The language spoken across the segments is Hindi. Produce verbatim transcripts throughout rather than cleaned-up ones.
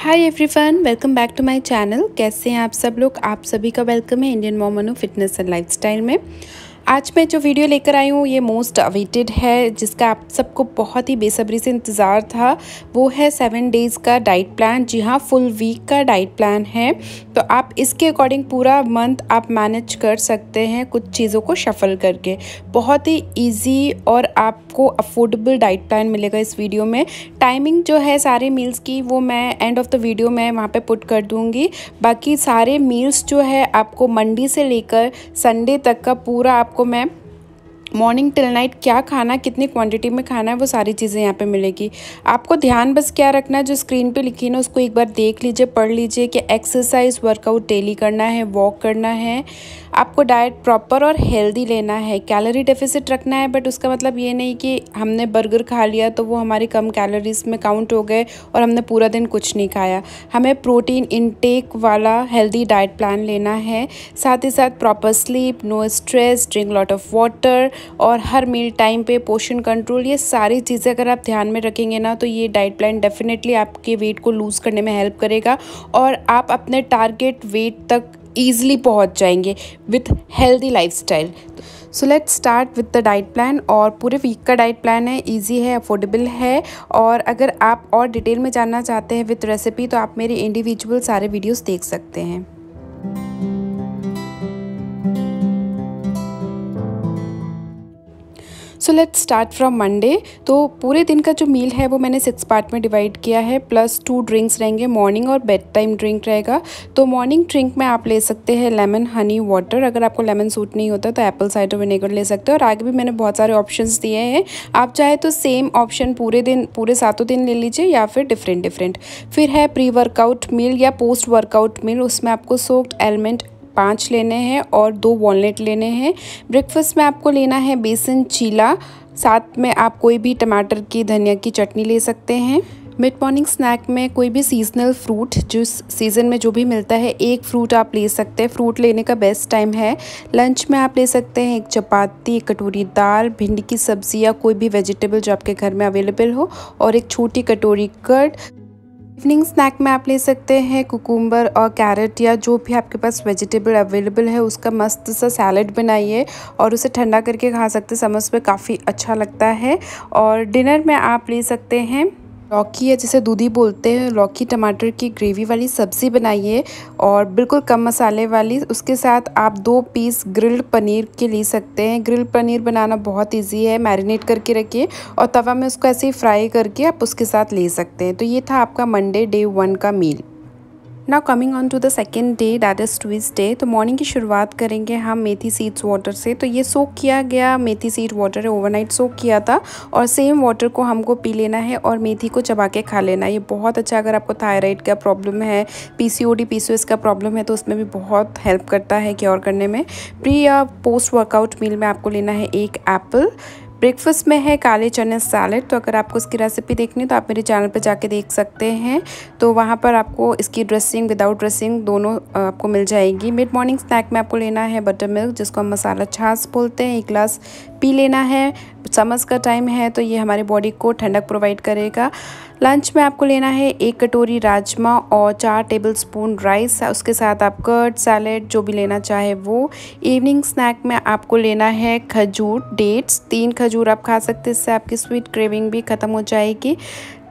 Hi everyone, welcome back to my channel. कैसे हैं आप सब लोग? आप सभी का वेलकम है इंडियन मोमनो फिटनेस एंड लाइफस्टाइल में। आज मैं जो वीडियो लेकर आई हूँ ये मोस्ट अवेटेड है, जिसका आप सबको बहुत ही बेसब्री से इंतज़ार था। वो है सेवन डेज़ का डाइट प्लान। जी हाँ, फुल वीक का डाइट प्लान है, तो आप इसके अकॉर्डिंग पूरा मंथ आप मैनेज कर सकते हैं कुछ चीज़ों को शफल करके। बहुत ही इजी और आपको अफोर्डेबल डाइट प्लान मिलेगा इस वीडियो में। टाइमिंग जो है सारे मील्स की वो मैं एंड ऑफ द वीडियो में वहाँ पर पुट कर दूँगी। बाकी सारे मील्स जो है आपको मंडे से लेकर संडे तक का पूरा को मैं मॉर्निंग टिल नाइट क्या खाना, कितनी क्वांटिटी में खाना है, वो सारी चीज़ें यहाँ पे मिलेगी। आपको ध्यान बस क्या रखना है, जो स्क्रीन पे लिखी ना उसको एक बार देख लीजिए, पढ़ लीजिए कि एक्सरसाइज वर्कआउट डेली करना है, वॉक करना है। आपको डाइट प्रॉपर और हेल्दी लेना है, कैलोरी डेफिसिट रखना है। बट उसका मतलब ये नहीं कि हमने बर्गर खा लिया तो वो हमारे कम कैलोरीज में काउंट हो गए और हमने पूरा दिन कुछ नहीं खाया। हमें प्रोटीन इनटेक वाला हेल्दी डाइट प्लान लेना है। साथ ही साथ proper sleep, no stress, drink lot of water और हर मील टाइम पे पोर्शन कंट्रोल, ये सारी चीज़ें अगर आप ध्यान में रखेंगे ना तो ये डाइट प्लान डेफिनेटली आपके वेट को लूज़ करने में हेल्प करेगा और आप अपने टारगेट वेट तक ईजिली पहुंच जाएंगे with healthy lifestyle. So let's start with the diet plan. और पूरे वीक का डाइट प्लान है, इजी है, अफोर्डेबल है। और अगर आप और डिटेल में जानना चाहते हैं विथ रेसिपी तो आप मेरे इंडिविजुअल सारे वीडियोस देख सकते हैं। So let's start from Monday. तो पूरे दिन का जो मील है वो मैंने सिक्स पार्ट में डिवाइड किया है, प्लस टू ड्रिंक्स रहेंगे, मॉर्निंग और बेड टाइम ड्रिंक रहेगा। तो मॉर्निंग ड्रिंक में आप ले सकते हैं लेमन हनी वाटर। अगर आपको लेमन सूट नहीं होता तो एप्पल साइडर विनेगर ले सकते हो। और आगे भी मैंने बहुत सारे ऑप्शंस दिए हैं, आप चाहे तो सेम ऑप्शन पूरे दिन पूरे सातों दिन ले लीजिए या फिर डिफरेंट डिफरेंट। फिर है प्री वर्कआउट मील या पोस्ट वर्कआउट मील, उसमें आपको सोक्ड आलमंड पाँच लेने हैं और दो वॉलनट लेने हैं। ब्रेकफास्ट में आपको लेना है बेसन चीला, साथ में आप कोई भी टमाटर की धनिया की चटनी ले सकते हैं। मिड मॉर्निंग स्नैक में कोई भी सीजनल फ्रूट, जिस सीज़न में जो भी मिलता है एक फ्रूट आप ले सकते हैं, फ्रूट लेने का बेस्ट टाइम है। लंच में आप ले सकते हैं एक चपाती, एक कटोरी दाल, भिंडी की सब्जी या कोई भी वेजिटेबल जो आपके घर में अवेलेबल हो, और एक छोटी कटोरी कर्ड। इवनिंग स्नैक में आप ले सकते हैं कुकुम्बर और कैरेट या जो भी आपके पास वेजिटेबल अवेलेबल है उसका मस्त सा सैलड बनाइए और उसे ठंडा करके खा सकते हैं, समर्स में काफ़ी अच्छा लगता है। और डिनर में आप ले सकते हैं लौकी या जिसे दूधी बोलते हैं, लौकी टमाटर की ग्रेवी वाली सब्ज़ी बनाइए और बिल्कुल कम मसाले वाली। उसके साथ आप दो पीस ग्रिल्ड पनीर के ले सकते हैं। ग्रिल्ड पनीर बनाना बहुत इजी है, मैरिनेट करके रखिए और तवा में उसको ऐसे ही फ्राई करके आप उसके साथ ले सकते हैं। तो ये था आपका मंडे डे वन का मील। Now coming on to the second day, that is Tuesday. तो मॉर्निंग की शुरुआत करेंगे हम मेथी सीड्स वाटर से। तो ये सोक किया गया मेथी सीड वाटर है, ओवरनाइट सोक किया था और सेम वाटर को हमको पी लेना है और मेथी को चबा के खा लेना है। ये बहुत अच्छा, अगर आपको थायराइड का प्रॉब्लम है, पीसीओडी पीसीओएस का प्रॉब्लम है तो उसमें भी बहुत हेल्प करता है क्योर करने में। प्री या पोस्ट वर्कआउट मील में आपको लेना है एक एप्पल। ब्रेकफास्ट में है काले चने सैलेड। तो अगर आपको इसकी रेसिपी देखनी है तो आप मेरे चैनल पर जाके देख सकते हैं, तो वहाँ पर आपको इसकी ड्रेसिंग विदाउट ड्रेसिंग दोनों आपको मिल जाएगी। मिड मॉर्निंग स्नैक में आपको लेना है बटर मिल्क, जिसको हम मसाला छाछ बोलते हैं, एक गिलास पी लेना है। समर्स का टाइम है तो ये हमारी बॉडी को ठंडक प्रोवाइड करेगा। लंच में आपको लेना है एक कटोरी राजमा और चार टेबलस्पून राइस, उसके साथ आप कर्ड सैलेड जो भी लेना चाहे वो। इवनिंग स्नैक में आपको लेना है खजूर, डेट्स, तीन खजूर आप खा सकते हैं, इससे आपकी स्वीट क्रेविंग भी ख़त्म हो जाएगी।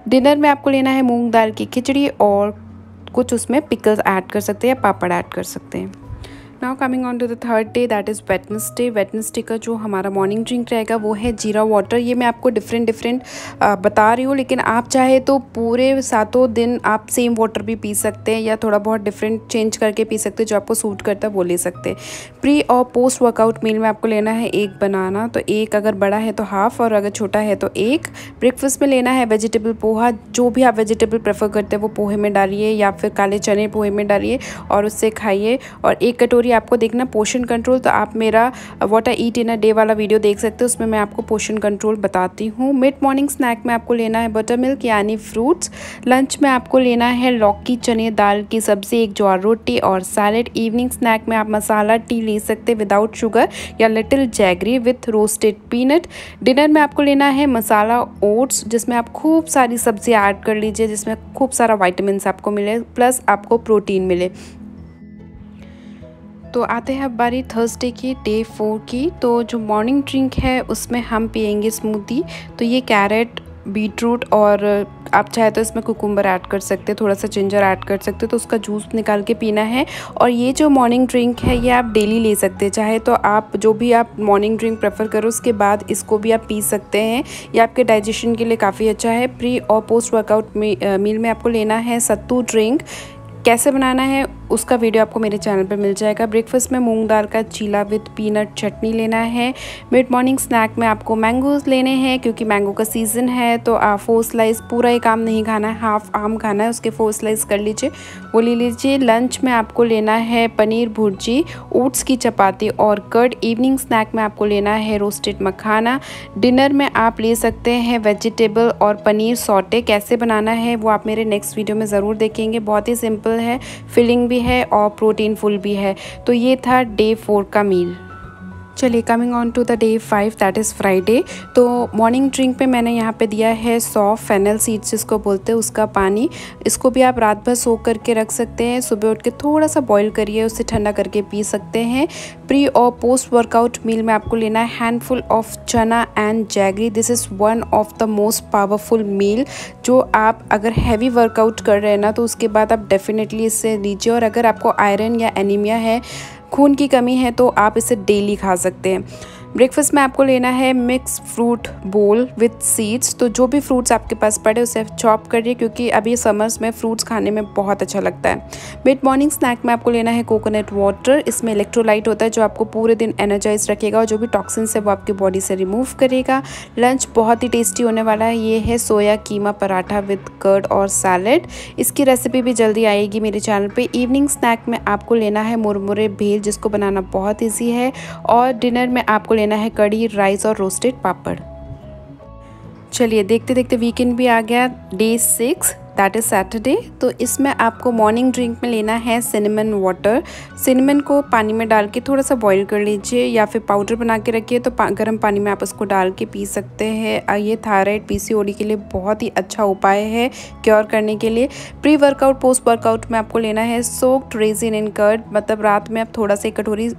डिनर में आपको लेना है मूंग दाल की खिचड़ी और कुछ उसमें पिकल्स ऐड कर सकते हैं या पापड़ ऐड कर सकते हैं। Now coming on to the third day, that is Wednesday. Wednesday का जो हमारा मॉर्निंग ड्रिंक रहेगा वो है जीरा वाटर। ये मैं आपको डिफरेंट डिफरेंट बता रही हूँ, लेकिन आप चाहे तो पूरे सातों दिन आप सेम वाटर भी पी सकते हैं या थोड़ा बहुत डिफरेंट चेंज करके पी सकते हैं, जो आपको सूट करता है वो ले सकते हैं। प्री और पोस्ट वर्कआउट मील में आपको लेना है एक बनाना, तो एक अगर बड़ा है तो हाफ और अगर छोटा है तो एक। ब्रेकफास्ट में लेना है वेजिटेबल पोहा, जो भी आप वेजिटेबल प्रेफर करते हैं वो पोहे में डालिए या फिर काले चने पोहे में डालिए और उससे खाइए। और एक कटोरी जरूरी आपको देखना पोर्शन कंट्रोल। तो आप मेरा what I eat in a day वाला वीडियो देख सकते हो, उसमें मैं आपको पोर्शन कंट्रोल बताती हूँ। मिड मॉर्निंग स्नैक में आपको लेना है बटर मिल्क यानी फ्रूट्स। लंच में आपको लेना है लौकी चने दाल की सब्ज़ी, एक ज्वार रोटी और सैलेड। इवनिंग स्नैक में आप मसाला टी ले सकते विदाउट शुगर या little jaggery with roasted peanut. Dinner में आपको लेना है मसाला ओट्स, जिसमें आप खूब सारी सब्जियां ऐड कर लीजिए, जिसमें खूब सारा विटामिन्स आपको मिले प्लस आपको प्रोटीन मिले। तो आते हैं अब बारी थर्सडे की, डे फोर की। तो जो मॉर्निंग ड्रिंक है उसमें हम पियेंगे स्मूदी। तो ये कैरेट, बीटरूट और आप चाहे तो इसमें कुकुम्बर ऐड कर सकते हैं, थोड़ा सा जिंजर ऐड कर सकते हैं, तो उसका जूस निकाल के पीना है। और ये जो मॉर्निंग ड्रिंक है ये आप डेली ले सकते हैं, चाहे तो आप जो भी आप मॉर्निंग ड्रिंक प्रेफर करो उसके बाद इसको भी आप पी सकते हैं। ये आपके डाइजेशन के लिए काफ़ी अच्छा है। प्री और पोस्ट वर्कआउट मील में आपको लेना है सत्तू ड्रिंक। कैसे बनाना है उसका वीडियो आपको मेरे चैनल पर मिल जाएगा। ब्रेकफास्ट में मूंग दाल का चीला विद पीनट चटनी लेना है। मिड मॉर्निंग स्नैक में आपको मैंगोज़ लेने हैं, क्योंकि मैंगो का सीज़न है। तो आप फोर स्लाइस, पूरा एक आम नहीं खाना है, हाफ आम खाना है, उसके फोर स्लाइस कर लीजिए, वो ले लीजिए। लंच में आपको लेना है पनीर भुर्जी, ओट्स की चपाती और कर्ड। इवनिंग स्नैक में आपको लेना है रोस्टेड मखाना। डिनर में आप ले सकते हैं वेजिटेबल और पनीर सौटे। कैसे बनाना है वो आप मेरे नेक्स्ट वीडियो में ज़रूर देखेंगे, बहुत ही सिंपल है, फिलिंग है और प्रोटीन फुल भी है। तो ये था डे फोर का मील। चलिए coming on to the day five, that is Friday. तो मॉर्निंग ड्रिंक पे मैंने यहाँ पे दिया है सौफ, फेनल सीड्स जिसको बोलते हैं, उसका पानी। इसको भी आप रात भर सोख करके रख सकते हैं, सुबह उठ के थोड़ा सा बॉईल करिए, उससे ठंडा करके पी सकते हैं। प्री और पोस्ट वर्कआउट मील में आपको लेना है handful of chana and jaggery. This is one of the most powerful meal, जो आप अगर हैवी वर्कआउट कर रहे हैं ना तो उसके बाद आप डेफिनेटली इससे लीजिए। और अगर आपको आयरन या एनीमिया है, खून की कमी है, तो आप इसे डेली खा सकते हैं। ब्रेकफास्ट में आपको लेना है mix fruit bowl with seeds. तो जो भी फ्रूट्स आपके पास पड़े उसे चॉप करिए, क्योंकि अभी समर्स में फ्रूट्स खाने में बहुत अच्छा लगता है। मिड मॉर्निंग स्नैक में आपको लेना है कोकोनट वाटर। इसमें इलेक्ट्रोलाइट होता है जो आपको पूरे दिन एनर्जाइज रखेगा और जो भी टॉक्सिन्स है वो आपकी बॉडी से रिमूव करेगा। लंच बहुत ही टेस्टी होने वाला है, ये है soya keema paratha with curd और सैलेड। इसकी रेसिपी भी जल्दी आएगी मेरे चैनल पर। इवनिंग स्नैक में आपको लेना है मुरमुरे भेल, जिसको बनाना बहुत ईजी है। और डिनर में आपको लेना है कड़ी, राइस और रोस्टेड पापड़। चलिए देखते देखते वीकेंड भी आ गया, day six, that is Saturday. तो इसमें आपको मॉर्निंग ड्रिंक में लेना है सिनेमन वाटर। सिनेमन को पानी में डाल के थोड़ा सा बॉईल कर लीजिए, या फिर पाउडर बना के रखिए, तो पा, गर्म पानी में आप उसको डाल के पी सकते हैं। ये थायराइड, पीसीओडी के लिए बहुत ही अच्छा उपाय है क्योर करने के लिए। प्री वर्कआउट, पोस्ट वर्कआउट में आपको लेना है सोक्ड रेजिन एंड कर्ड। मतलब रात में आप थोड़ा सा एक कटोरी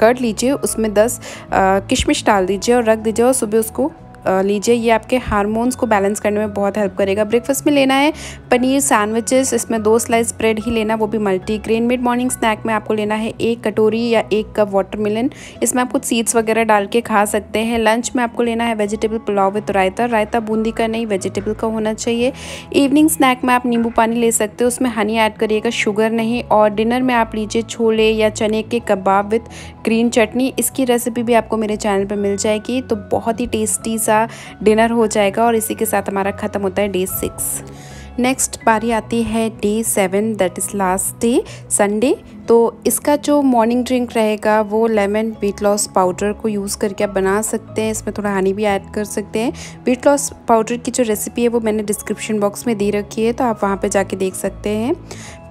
कर्ड लीजिए, उसमें दस किशमिश डाल दीजिए और रख दीजिए, और सुबह उसको लीजिए। ये आपके हार्मोन्स को बैलेंस करने में बहुत हेल्प करेगा। ब्रेकफास्ट में लेना है पनीर सैंडविचेस, इसमें दो स्लाइस ब्रेड ही लेना, वो भी मल्टीग्रेन। मिड मॉर्निंग स्नैक में आपको लेना है एक कटोरी या एक कप वाटरमेलन, इसमें आप कुछ सीड्स वगैरह डाल के खा सकते हैं। लंच में आपको लेना है वेजिटेबल पुलाव विथ रायता। रायता बूंदी का नहीं, वेजिटेबल का होना चाहिए। इवनिंग स्नैक में आप नींबू पानी ले सकते हो, उसमें हनी ऐड करिएगा, शुगर नहीं। और डिनर में आप लीजिए छोले या चने के कबाब विथ ग्रीन चटनी। इसकी रेसिपी भी आपको मेरे चैनल पर मिल जाएगी। तो बहुत ही टेस्टी डिनर हो जाएगा। और इसी के साथ हमारा खत्म होता है डे सिक्स। नेक्स्ट बारी आती है day seven, that is last day, Sunday. तो इसका जो मॉर्निंग ड्रिंक रहेगा वो लेमन वेट लॉस पाउडर को यूज़ करके आप बना सकते हैं, इसमें थोड़ा हनी भी ऐड कर सकते हैं। वेट लॉस पाउडर की जो रेसिपी है वो मैंने डिस्क्रिप्शन बॉक्स में दे रखी है, तो आप वहाँ पर जाके देख सकते हैं।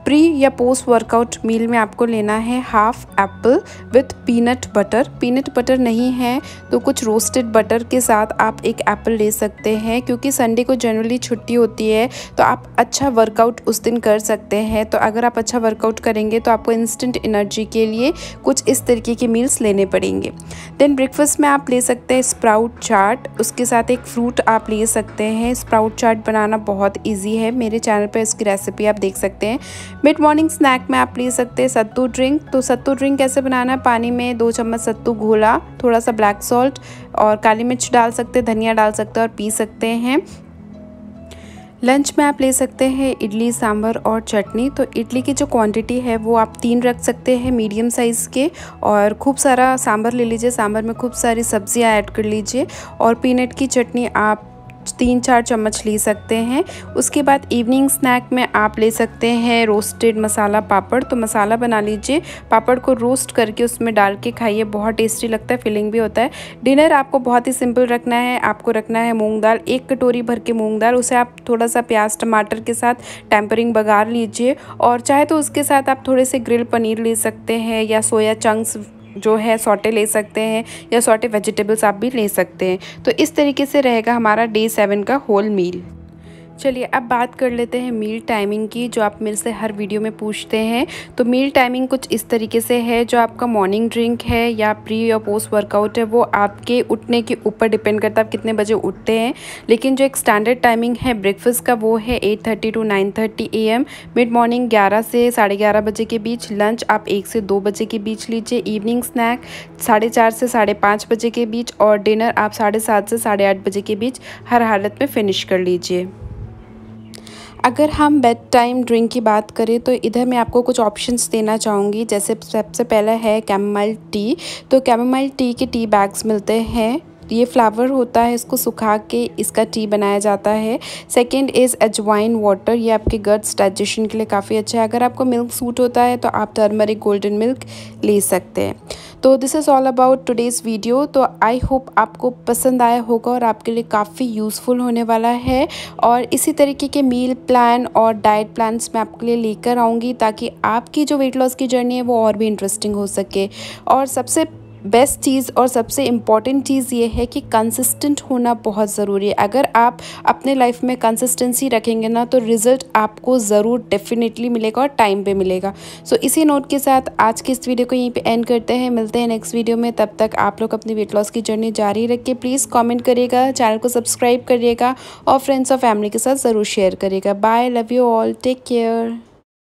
प्री या पोस्ट वर्कआउट मील में आपको लेना है half apple with peanut butter. Peanut butter नहीं है तो कुछ रोस्टेड बटर के साथ आप एक एप्पल ले सकते हैं, क्योंकि संडे को जनरली छुट्टी होती है, तो आप अच्छा वर्कआउट उस दिन कर सकते हैं। तो अगर आप अच्छा वर्कआउट करेंगे तो आपको इंस्टेंट एनर्जी के लिए कुछ इस तरीके के मील्स लेने पड़ेंगे। देन ब्रेकफास्ट में आप ले सकते हैं स्प्राउट चाट, उसके साथ एक फ्रूट आप ले सकते हैं। स्प्राउट चाट बनाना बहुत ईजी है, मेरे चैनल पर इसकी रेसिपी आप देख सकते हैं। मिड मॉर्निंग स्नैक में आप ले सकते हैं सत्तू ड्रिंक। तो सत्तू ड्रिंक कैसे बनाना है, पानी में दो चम्मच सत्तू घोला, थोड़ा सा ब्लैक सॉल्ट और काली मिर्च डाल सकते हैं, धनिया डाल सकते हैं और पी सकते हैं। लंच में आप ले सकते हैं इडली सांभर और चटनी। तो इडली की जो क्वांटिटी है वो आप तीन रख सकते हैं मीडियम साइज़ के, और खूब सारा सांभर ले लीजिए, सांभर में खूब सारी सब्जियां ऐड कर लीजिए। और पीनट की चटनी आप तीन चार चम्मच ले सकते हैं। उसके बाद इवनिंग स्नैक में आप ले सकते हैं रोस्टेड मसाला पापड़। तो मसाला बना लीजिए, पापड़ को रोस्ट करके उसमें डाल के खाइए, बहुत टेस्टी लगता है, फिलिंग भी होता है। डिनर आपको बहुत ही सिंपल रखना है। आपको रखना है मूंग दाल, एक कटोरी भर के मूंग दाल, उसे आप थोड़ा सा प्याज टमाटर के साथ टेम्परिंग बघार लीजिए, और चाहे तो उसके साथ आप थोड़े से ग्रिल पनीर ले सकते हैं या सोया चंक्स जो है सॉटे ले सकते हैं, या सॉटे वेजिटेबल्स आप भी ले सकते हैं। तो इस तरीके से रहेगा हमारा डे सेवन का होल मील। चलिए अब बात कर लेते हैं मील टाइमिंग की, जो आप मेरे से हर वीडियो में पूछते हैं। तो मील टाइमिंग कुछ इस तरीके से है, जो आपका मॉर्निंग ड्रिंक है या प्री या पोस्ट वर्कआउट है, वो आपके उठने के ऊपर डिपेंड करता है, आप कितने बजे उठते हैं। लेकिन जो एक स्टैंडर्ड टाइमिंग है ब्रेकफास्ट का, वो है eight thirty to nine thirty A M mid morning ग्यारह से साढ़े ग्यारह बजे के बीच। लंच आप एक से दो बजे के बीच लीजिए। इवनिंग स्नैक साढ़े चार से साढ़े पाँच बजे के बीच, और डिनर आप साढ़े सात से साढ़े आठ बजे के बीच हर हालत में फिनिश कर लीजिए। अगर हम बेड टाइम ड्रिंक की बात करें तो इधर मैं आपको कुछ ऑप्शंस देना चाहूँगी। जैसे सबसे पहला है कैमोमाइल टी। तो कैमोमाइल टी के टी बैग्स मिलते हैं, ये फ्लावर होता है, इसको सुखा के इसका टी बनाया जाता है। सेकंड इज़ अजवाइन वाटर, ये आपके गट्स डाइजेशन के लिए काफ़ी अच्छा है। अगर आपको मिल्क सूट होता है तो आप टर्मरिक गोल्डन मिल्क ले सकते हैं। तो this is all about today's video. तो आई होप आपको पसंद आया होगा और आपके लिए काफ़ी यूज़फुल होने वाला है, और इसी तरीके के मील प्लान और डाइट प्लान्स मैं आपके लिए लेकर आऊँगी, ताकि आपकी जो वेट लॉस की जर्नी है वो और भी इंटरेस्टिंग हो सके। और सबसे बेस्ट चीज़ और सबसे इम्पॉर्टेंट चीज़ ये है कि कंसिस्टेंट होना बहुत ज़रूरी है। अगर आप अपने लाइफ में कंसिस्टेंसी रखेंगे ना, तो रिज़ल्ट आपको ज़रूर डेफिनेटली मिलेगा और टाइम पे मिलेगा। सो so, इसी नोट के साथ आज की इस वीडियो को यहीं पे एंड करते हैं। मिलते हैं नेक्स्ट वीडियो में, तब तक आप लोग अपनी वेट लॉस की जर्नी जारी रखिए। प्लीज़ कॉमेंट करिएगा, चैनल को सब्सक्राइब करिएगा और फ्रेंड्स और फैमिली के साथ ज़रूर शेयर करिएगा। Bye, love you all, take care.